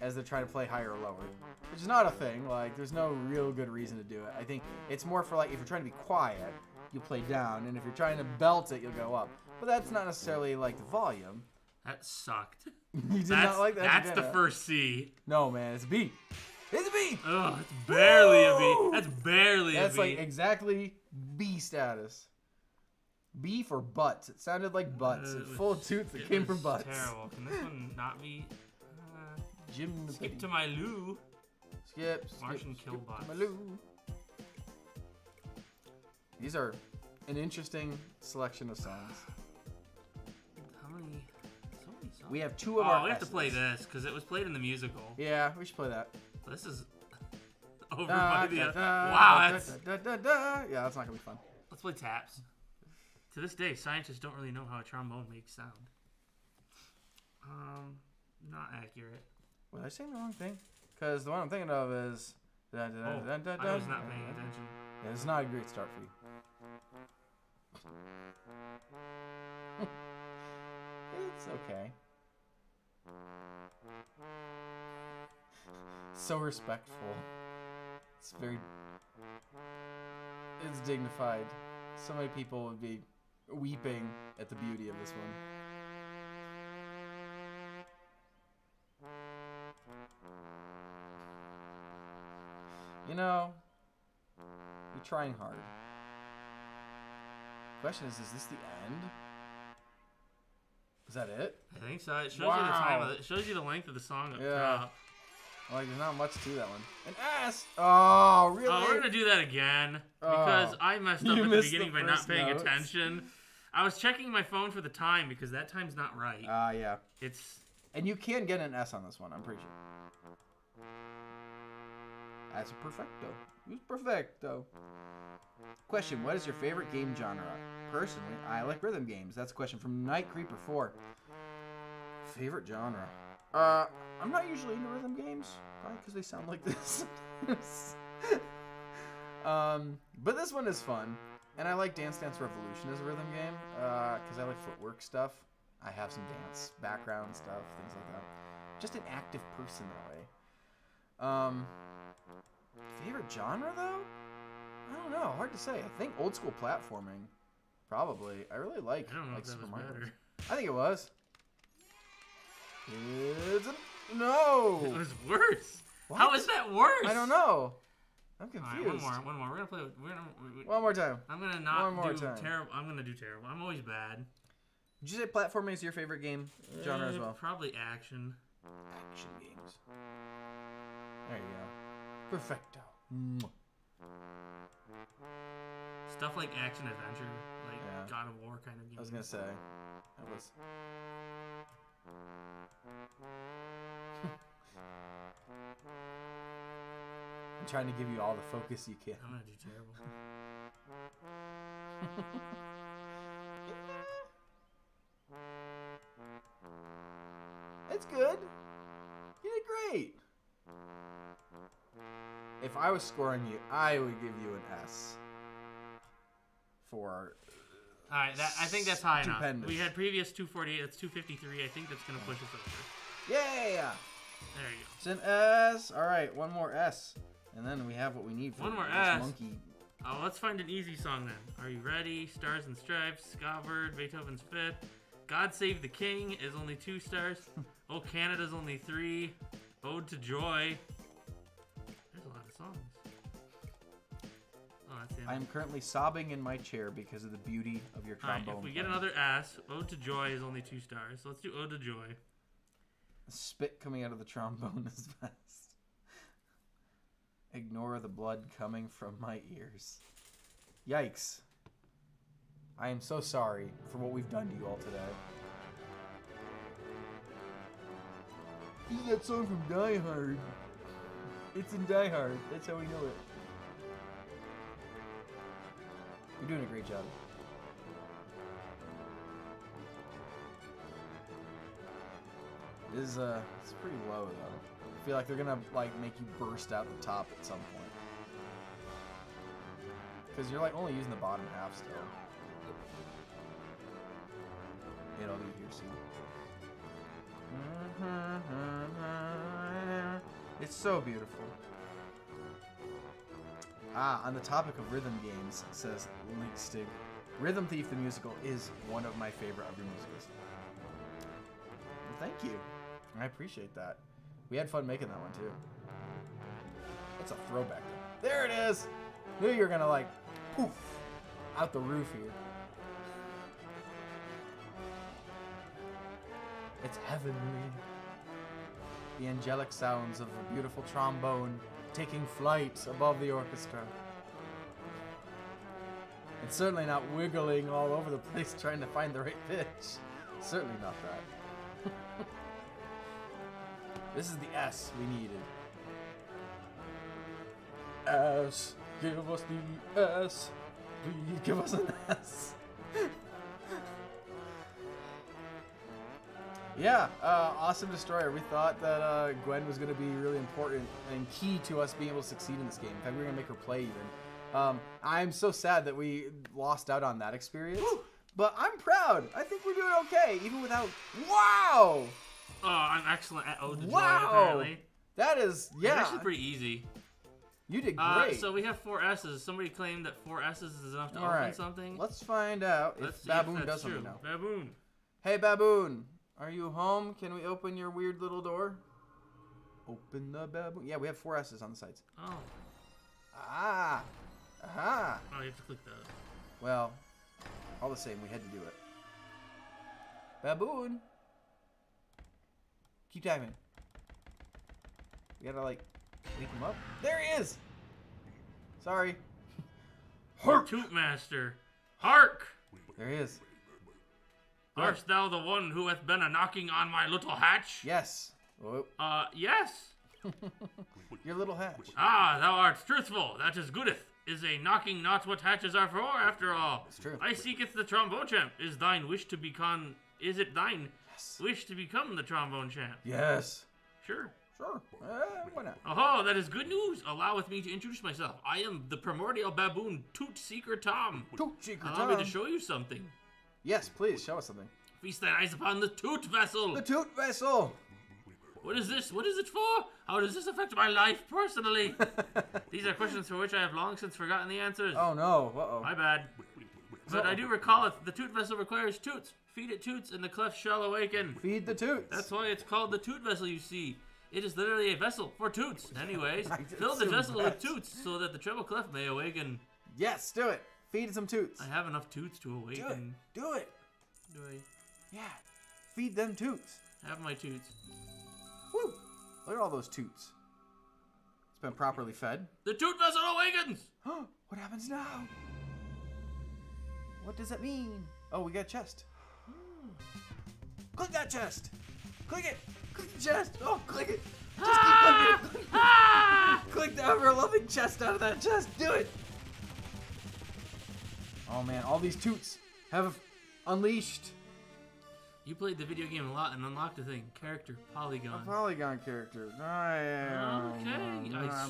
as they're trying to play higher or lower, which is not a thing. Like, there's no real good reason to do it. I think it's more for like if you're trying to be quiet, you play down, and if you're trying to belt it, you'll go up. But that's not necessarily like the volume. That sucked. You did not like that. That's the first C. No, man, it's a B. It's a B. Oh, it's barely a B. That's barely a B. That's like exactly B status. B for butts. It sounded like butts. It was full of tooths that came from butts. Terrible. Can this one not be? Jim. Skip to my loo. Skip. Martian kill butts. To my loo. These are an interesting selection of songs. How many? So many songs. We have two of our. Oh, we have to play this because it was played in the musical. Yeah, we should play that. This is over by the other. Wow, that's. Yeah, that's not gonna be fun. Let's play taps. To this day, scientists don't really know how a trombone makes sound. Not accurate. Was I saying the wrong thing? Because the one I'm thinking of is. Oh, I was not paying attention. Yeah, it's not a great start for you. It's okay. So respectful. It's very. It's dignified. So many people would be weeping at the beauty of this one. You know, you're trying hard. The question is this the end? Is that it? I think so. It shows you the time. It shows you the length of the song up top. Like, there's not much to that one. An ass! Oh, really? Oh, we're going to do that again. Because I messed up at the beginning by not paying attention. I was checking my phone for the time because that time's not right. Ah, yeah. It's... And you can get an S on this one, I'm pretty sure. That's a perfecto. It was perfecto. Question, what is your favorite game genre? Personally, I like rhythm games. That's a question from Night Creeper 4. Favorite genre? I'm not usually into rhythm games, probably because they sound like this. But this one is fun, and I like Dance Dance Revolution as a rhythm game because I like footwork stuff. I have some dance background stuff, things like that. Just an active person that way. Favorite genre though? I don't know. Hard to say. I think old school platforming, probably. I really like. I don't know like if that Super Mario. I think it was. No! It was worse! What? How is that worse? I don't know. I'm confused. Right, one more. We're gonna play one more time. I'm gonna do terrible. I'm gonna do terrible. I'm always bad. Did you say platforming is your favorite game genre as well? Probably action. Action games. There you go. Perfecto. Mwah. Stuff like action adventure, like God of War kind of games. I was gonna say. That was... I'm trying to give you all the focus you can. I'm gonna do terrible. It's good. You did great. If I was scoring you, I would give you an S. For. All right, I think that's high enough. We had previous 248. That's 253. I think that's gonna push us over. Yeah. There you go. It's an S. All right, one more S, and then we have what we need for one more S. Monkey. Oh, let's find an easy song then. Are you ready? Stars and Stripes, Skybird, Beethoven's Fifth, God Save the King is only 2 stars. Oh, Canada's only 3. Ode to Joy. There's a lot of songs. I am currently sobbing in my chair because of the beauty of your trombone. All right, if we get another S, Ode to Joy is only 2 stars. So let's do Ode to Joy. The spit coming out of the trombone is best. Ignore the blood coming from my ears. Yikes. I am so sorry for what we've done to you all today. This is that song from Die Hard. It's in Die Hard. That's how we know it. You're doing a great job. It is, it's pretty low, though. I feel like they're gonna, like, make you burst out the top at some point. Because you're, like, only using the bottom half still. It'll be here soon. It's so beautiful. Ah, on the topic of rhythm games, says Link Stig, Rhythm Thief the Musical is one of my favorite other musicals. Well, thank you. I appreciate that. We had fun making that one, too. That's a throwback. There it is! Knew you were gonna, like, poof, out the roof here. It's heavenly. The angelic sounds of a beautiful trombone taking flight above the orchestra. It's certainly not wiggling all over the place trying to find the right pitch. Certainly not that. This is the S we needed. S. Give us the S. Please give us an S. Yeah, Awesome Destroyer. We thought that Gwen was going to be really important and key to us being able to succeed in this game. In fact, we were going to make her play even. I'm so sad that we lost out on that experience. Woo! But I'm proud. I think we're doing okay, even without... Wow! Oh, I'm excellent at Ode to Joy, apparently. That is, yeah. It's actually pretty easy. You did great. So we have 4 S's. Somebody claimed that 4 S's is enough to open something. Let's find out if Baboon does something now. Baboon. Hey, Baboon. Are you home? Can we open your weird little door? Open the baboon. Yeah, we have 4 S's on the sides. Oh. Ah. Aha. Oh, you have to click that. Well, all the same, we had to do it. Baboon. Keep diving. You gotta like wake him up. There he is. Sorry. Hark, Tootmaster. Hark! There he is. Art thou the one who hath been a knocking on my little hatch? Yes. Oh. Yes. Your little hatch. Ah, thou art truthful. That is goodeth. Is a knocking not what hatches are for, after all. It's true. I seeketh the Trombone Champ. Is thine wish to become? Is it thine wish to become the Trombone Champ? Yes. Sure. Sure. Why not? Oh, that is good news. Alloweth me to introduce myself. I am the primordial baboon, Toot Seeker Tom. Toot Seeker Tom. Allow me to show you something. Yes, please show us something. Feast thine eyes upon the Toot Vessel. The Toot Vessel. What is this? What is it for? How does this affect my life personally? These are questions for which I have long since forgotten the answers. Oh no, uh-oh. My bad. But I do recall it. The Toot Vessel requires toots. Feed it toots and the cleft shall awaken. Feed the toots. That's why it's called the Toot Vessel, you see. It is literally a vessel for toots. Anyways, fill the vessel with toots so that the treble cleft may awaken. Yes, do it. Feed some toots. I have enough toots to awaken. Do it. Do it. Do I? Yeah. Feed them toots. Have my toots. Woo! Look at all those toots. It's been properly fed. The Toot Vessel awakens! Huh? What happens now? What does that mean? Oh, we got a chest. Click that chest! Click it! Click the chest! Oh, click it! Just keep clicking it! Click the ever-loving chest out of that chest! Do it! Oh man, all these toots have unleashed. You played the video game a lot and unlocked a thing. Character, polygon. A polygon character. Okay,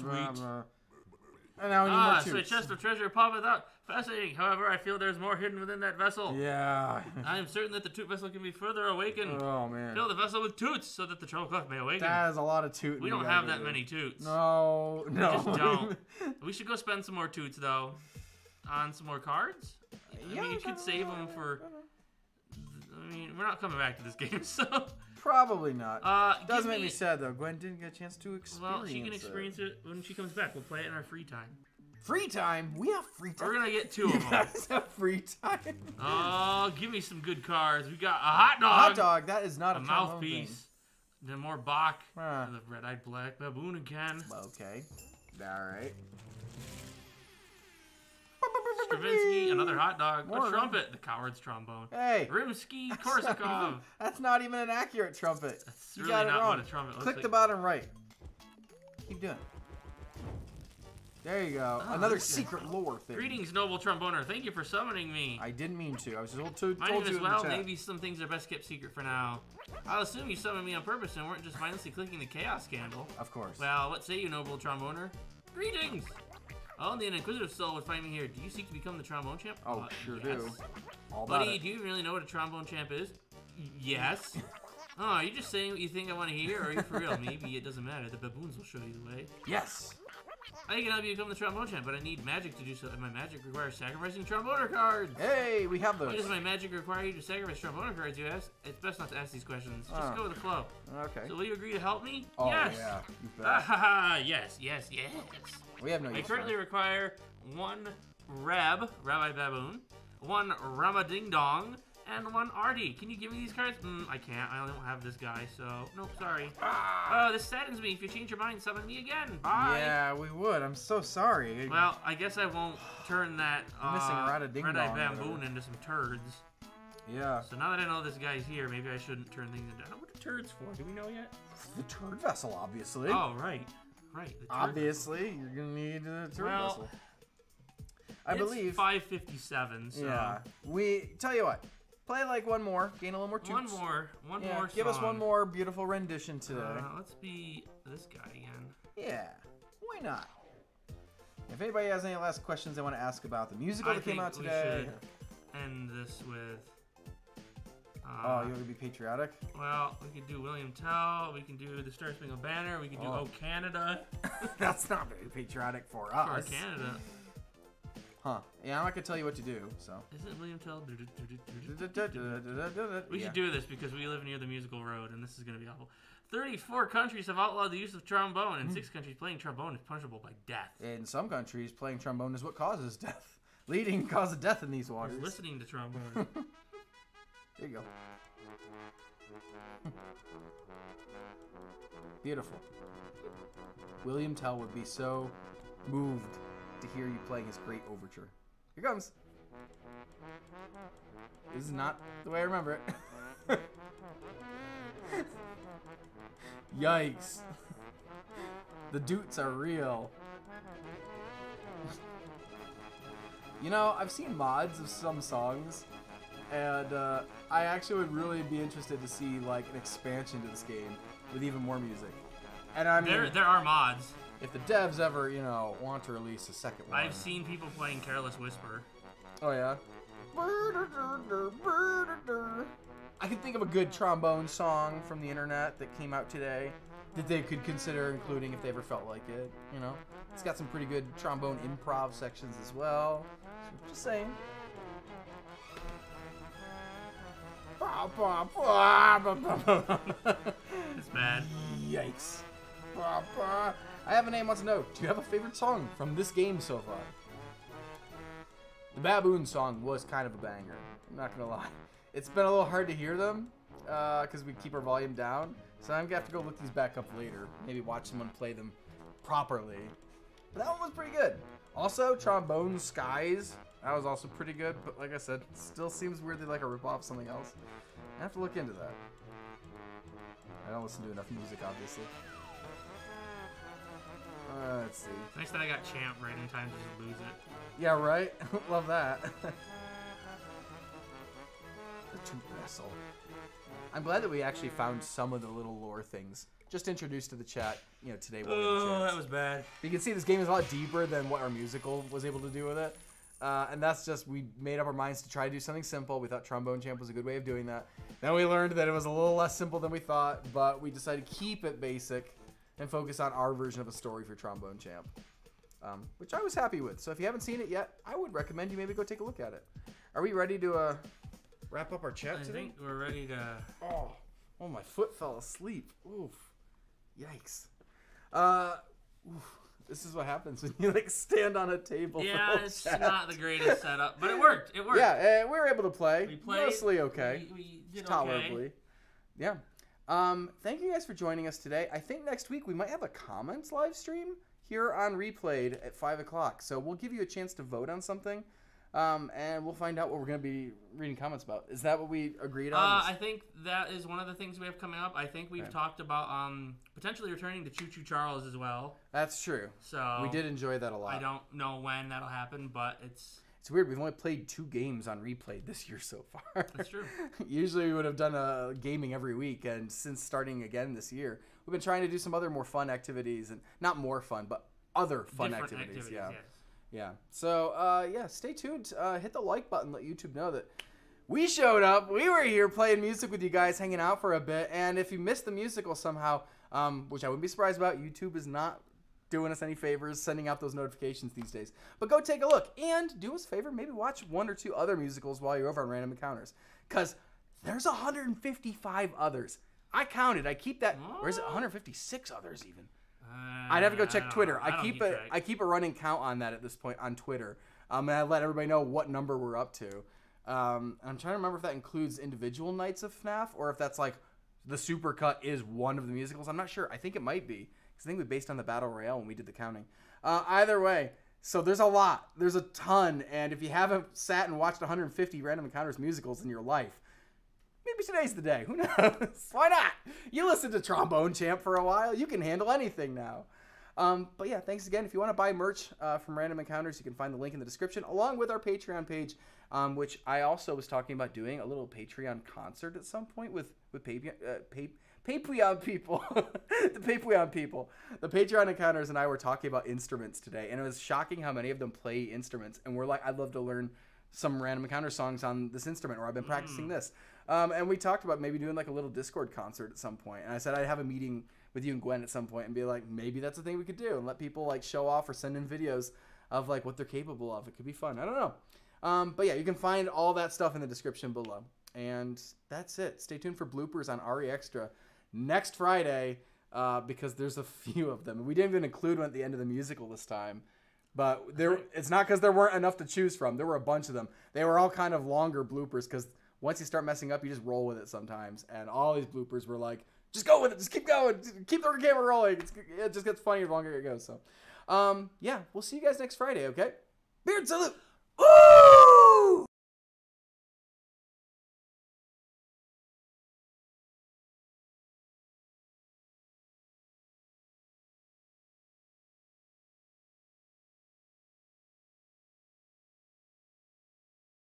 sweet. And now we need more toots. So a chest of treasure poppeth out. Fascinating. However, I feel there's more hidden within that vessel. Yeah. I am certain that the Toot Vessel can be further awakened. Oh, man. Fill the vessel with toots so that the treble clef may awaken. That is a lot of toots. We don't have that many toots. No. No. We just don't. We should go spend some more toots, though. On some more cards? I mean, you could save them for... I mean, we're not coming back to this game, so... Probably not. Does make me sad, though. Gwen didn't get a chance to experience it. Well, she can experience it when she comes back. We'll play it in our free time. Free time? We have free time. We're going to get two of them. Guys have free time? Oh, give me some good cards. We got a hot dog. A hot dog. That is not a mouthpiece. Then more Bach. The red-eyed black baboon again. Okay. All right. Stravinsky, another hot dog, a trumpet, the coward's trombone. Hey, Rimsky-Korsakov. That's not even an accurate trumpet. That's really not what a trumpet looks like. Click the bottom right. Keep doing it. There you go. Another secret lore thing. Greetings, noble tromboner. Thank you for summoning me. I didn't mean to. I was just told to you as well. Maybe some things are best kept secret for now. I'll assume you summoned me on purpose and weren't just mindlessly clicking the chaos candle. Of course. Well, what say you, noble tromboner? Greetings. Only an inquisitive soul would find me here. Do you seek to become the Trombone Champ? Oh, sure do. All about it. Buddy, do you really know what a Trombone Champ is? Yes. Oh, are you just saying what you think I want to hear, or are you for real? Maybe it doesn't matter. The baboons will show you the way. Yes. I can help you become the Trombone Champ, but I need magic to do so. And my magic requires sacrificing tromboner cards. Hey, we have those. Why does my magic require you to sacrifice tromboner cards, you ask? It's best not to ask these questions. Just go with the flow. Okay. So will you agree to help me? Oh, yes. Yeah. You bet. Yes, yes, yes. We have no use. I currently require one Rabbi Baboon, one Rama-Ding-Dong, and one Artie. Can you give me these cards? I can't. I don't have this guy, so... Nope, sorry. This saddens me. If you change your mind, summon me again. Bye. Yeah, we would. I'm so sorry. Well, I guess I won't turn that Red-Eyed Baboon into some turds. Yeah. So now that I know this guy's here, maybe I shouldn't turn things into... I don't know what the turds for. Do we know yet? The turd vessel, obviously. Oh, right. Right. Obviously, you're gonna need a turd vessel. I believe 5:57. So yeah. We tell you what. Play like one more. Gain a little more toots. One more. Give us one more beautiful rendition today. Let's be this guy again. Yeah. Why not? If anybody has any last questions they want to ask about the musical that came out today, we should end this with. You want to be patriotic? Well, we could do William Tell. We can do the Star Spangled Banner. We can do Oh Canada. That's not very patriotic for us. For Canada. Huh. Yeah, I'm not going to tell you what to do, so. Isn't William Tell? We should do this because we live near the musical road, and this is going to be awful. 34 countries have outlawed the use of trombone, and 6 countries playing trombone is punishable by death. In some countries, playing trombone is what causes death. Leading cause of death in these waters. You're listening to trombone. There you go. Beautiful. William Tell would be so moved to hear you playing his great overture. Here comes. This is not the way I remember it. Yikes. The doots are real. You know, I've seen mods of some songs, and I actually would really be interested to see like an expansion to this game with even more music. And I mean, there are mods. If the devs ever, you know, want to release a second one. I've seen people playing Careless Whisper. Oh yeah. I can think of a good trombone song from the internet that came out today that they could consider including if they ever felt like it, you know? It's got some pretty good trombone improv sections as well. Just saying. It's bad. Yikes. I Have a Name wants to know, do you have a favorite song from this game so far? The Baboon song was kind of a banger. I'm not gonna lie. It's been a little hard to hear them because we keep our volume down. So I'm gonna have to go look these back up later. Maybe watch someone play them properly. But that one was pretty good. Also, Trombone Skies. That was also pretty good. But like I said, still seems weirdly like a ripoff of something else. I have to look into that. I don't listen to enough music, obviously. Let's see. Nice that I got Champ right in time to lose it. Yeah, right? Love that. The Tooth Vessel. I'm glad that we actually found some of the little lore things. Just introduced to the chat, you know, today. Oh, that was bad. You can see this game is a lot deeper than what our musical was able to do with it. And that's just, we made up our minds to try to do something simple. We thought Trombone Champ was a good way of doing that. Then we learned that it was a little less simple than we thought, but we decided to keep it basic and focus on our version of a story for Trombone Champ, which I was happy with. So if you haven't seen it yet, I would recommend you maybe go take a look at it. Are we ready to wrap up our chat today? I think we're ready to... Oh, my foot fell asleep. Oof. Yikes. This is what happens when you, like, stand on a table. Yeah, it's not the greatest setup, but it worked. It worked. Yeah, we were able to play. We played. Mostly okay. We did tolerably. Okay. Yeah. Thank you guys for joining us today. I think next week we might have a comments live stream here on Replayed at 5 o'clock. So we'll give you a chance to vote on something, and we'll find out what we're going to be reading comments about. Is that what we agreed on? I think that is one of the things we have coming up. I think we've talked about potentially returning to Choo Choo Charles as well. That's true. So we did enjoy that a lot. I don't know when that'll happen, but it's... It's weird. We've only played 2 games on Replay this year so far. That's true. Usually we would have done a gaming every week, and since starting again this year, we've been trying to do some other more fun activities, and not more fun, but other fun activities. Yeah, yes. Yeah. So yeah, stay tuned. Hit the like button. Let YouTube know that we showed up. We were here playing music with you guys, hanging out for a bit. And if you missed the musical somehow, which I wouldn't be surprised about, YouTube is not doing us any favors, sending out those notifications these days. But go take a look, and do us a favor, maybe watch 1 or 2 other musicals while you're over on Random Encounters, because there's 155 others. I counted. I keep that. Or is it 156 others even? I'd have to go check Twitter. I keep a running count on that at this point on Twitter, and I let everybody know what number we're up to. I'm trying to remember if that includes individual nights of FNAF, or if that's like the supercut is one of the musicals. I'm not sure. I think it might be. I think we based on the Battle Royale when we did the counting. Either way, so there's a lot. There's a ton. And if you haven't sat and watched 150 Random Encounters musicals in your life, maybe today's the day. Who knows? Why not? You listened to Trombone Champ for a while. You can handle anything now. But yeah, thanks again. If you want to buy merch from Random Encounters, you can find the link in the description, along with our Patreon page, which I also was talking about doing a little Patreon concert at some point with Patreon people, the Patreon people, the Patreon Encounters and I were talking about instruments today, and it was shocking how many of them play instruments. And we're like, I'd love to learn some Random Encounter songs on this instrument, or I've been practicing this. And we talked about maybe doing like a little Discord concert at some point. And I said I'd have a meeting with you and Gwen at some point and be like, maybe that's a thing we could do, and let people like show off or send in videos of like what they're capable of. It could be fun. I don't know. But yeah, you can find all that stuff in the description below. And that's it. Stay tuned for bloopers on RE Extra next Friday, because there's a few of them. We didn't even include one at the end of the musical this time, but there, it's not because there weren't enough to choose from. There were a bunch of them. They were all kind of longer bloopers, because once you start messing up, you just roll with it sometimes. And all these bloopers were like Just go with it. Just keep going. Just keep the camera rolling. It just gets funnier the longer it goes. So, yeah, we'll see you guys next Friday, okay? Beard salute!